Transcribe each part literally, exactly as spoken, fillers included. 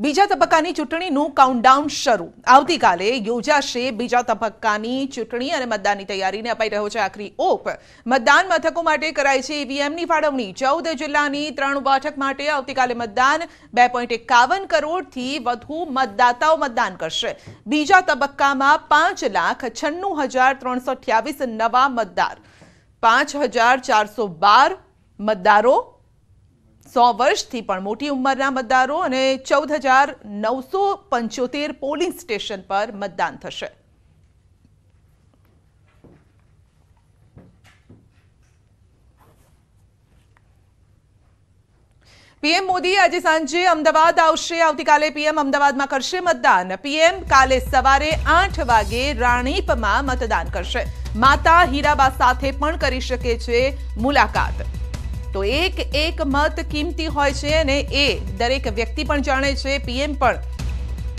बीजा तबक्कानी चूंटणीनुं काउंटडाउन शरू। आवतीकाले योजाशे बीजा तबक्कानी चूंटणी अने मतदाननी तैयारीने अपाई रह्यो छे आखरी ओप। मतदान मथको माटे कराई छे ईवीएमनी फाळवणी। चौदह जिल्लानी त्रण बैठक माटे आवतीकाले मतदान। बे पॉइंट एकावन करोड़थी वधु मतदाताओ मतदान करशे। बीजा तबक्कामां पांच लाख छन्नू हजार त्रण सौ अठ्यावीस नवा मतदार, पांच हजार चार सौ बार मतदारों सौ वर्ष थी पण मोटी उमरना मतदारों अने चौदह हजार नौ सौ पंचोतेर पोलिंग स्टेशन पर मतदान थशे। पीएम मोदी आजे सांजे अमदावाद आवशे। आवतीकाले पीएम अमदावाद में करशे मतदान। पीएम काले सवारे आठ वागे राणीप में मतदान करशे। माता हीराबा साथे पण करी शके छे मुलाकात। तो एक एक मत कीमती होय छे ने ए दरेक व्यक्ति पण जाणे छे। पीएम पण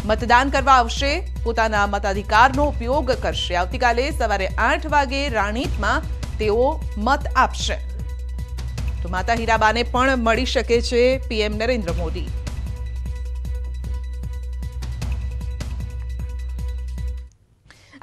मतदान करवा आवशे, पोताना मताधिकारनो उपयोग करशे। आवतीकाले सवारे आठ वागे राणीपमां तेओ मत आपशे। तो माता हीराबाने पण मळी शके छे पीएम नरेंद्र मोदी।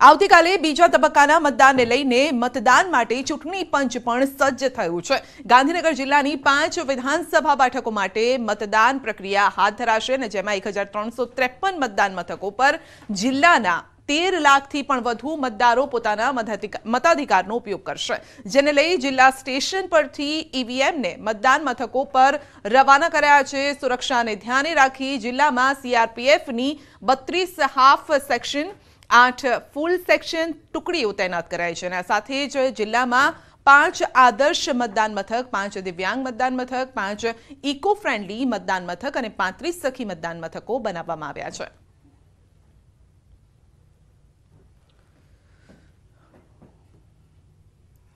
आवतीकाले बीजा तबक्काना मतदानने लईने मतदान माटे चूंटणी पंच पण सज्ज थयुं छे। गांधीनगर जिल्लानी पांच विधानसभा बैठको माटे मतदान प्रक्रिया हाथ धराशे ने जेमां एक हजार त्रण सौ त्रेपन मतदान मथको पर जिल्लाना तेर लाख थी पण वधु मतदारों पोताना मताधिकारनो उपयोग करशे। जेने लई जिला स्टेशन परथी ईवीएम ने मतदान मथको पर रवाना कर्या छे। सुरक्षाने ध्याने राखी जिल्लामां सीआरपीएफनी बत्रीस हाफ सेक्शन, आठ फूल सेक्शन टुकड़ीओ तैनात कराई छे। साथे ज जिल्लामां पांच आदर्श मतदान मथक, पांच दिव्यांग मतदान मथक, पांच इको फ्रेंडली मतदान मथक अने पैंतीस सखी मतदान मथको बनाववामां आव्या छे।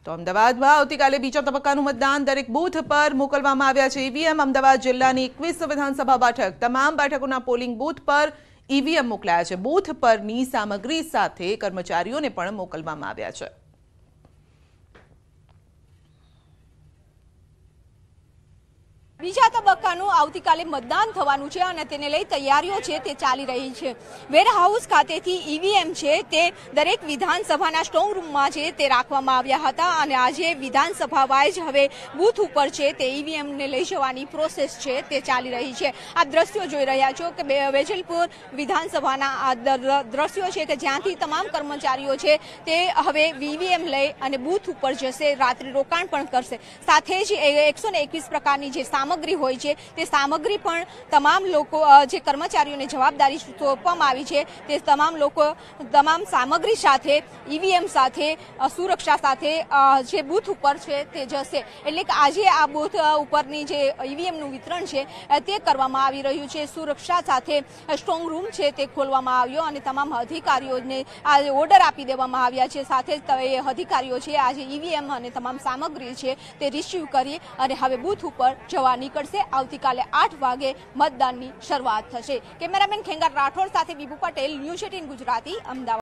तो अमदावाद में आवतीकाले बीजा तबक्कानुं मतदान दरेक बूथ पर मोकलवामां आव्या छे ईवीएम। अमदावाद जिल्लानी एकवीस विधानसभा बैठक, तमाम बैठकोना पोलिंग बूथ पर ईवीएम मोकलाया छे। बूथ परनी सामग्री साथे कर्मचारीओने पण मोकलवामां आव्या छे। बीजा तबक्कानुं आवतीकाले मतदान थवानुं छे अने तेने लई तैयारीओ छे ते चाली रही छे। वेरहाउस खातेथी ईवीएम छे ते दरेक विधानसभाना स्ट्रोंग रूममां छे ते राखवामां आव्या हता अने आजे विधानसभा वाइज हवे बूथ उपर छे ते ईवीएमने लई जवानी प्रोसेस छे ते चाली रही छे। आ दृश्यो जोई रह्या छो के વેજલપુર विधानसभाना आ दृश्यो छे के ज्यांथी तमाम कर्मचारीओ छे ते हवे ईवीएम लई अने बूथ उपर जशे, रात्रि रोकाण पण करशे। साथे ज एक सौ एकवीस प्रकारनी जे सामग्री होय छे ते सामग्री पण तमाम लोको जे कर्मचारीओने जवाबदारी સોંપવામાં આવી છે તે तमाम लोको तमाम सामग्री साथे ईवीएम साथे सुरक्षा साथे जे बूथ पर छे ते जशे। એટલે કે આજે આ બૂથ ઉપરની જે ઈવીએમનું વિતરણ છે તે કરવામાં આવી રહ્યું છે। સુરક્ષા સાથે સ્ટ્રોંગ રૂમ છે તે ખોલવામાં આવ્યો અને તમામ અધિકારીઓને આ ઓર્ડર આપી દેવામાં આવ્યા છે। સાથે જ અધિકારીઓ છે આજે ઈવીએમ અને તમામ સામગ્રી છે તે રિસીવ કરી અને હવે બૂથ ઉપર જવા નીકળશે। આવતીકાલે આઠ વાગે मतदानની શરૂઆત થશે। કેમેરામેન ખેંગાર રાઠોડ સાથે બીબુ પટેલ, ન્યૂઝ અઠ્ठाવીસ ગુજરાતી, અમદાવાદ।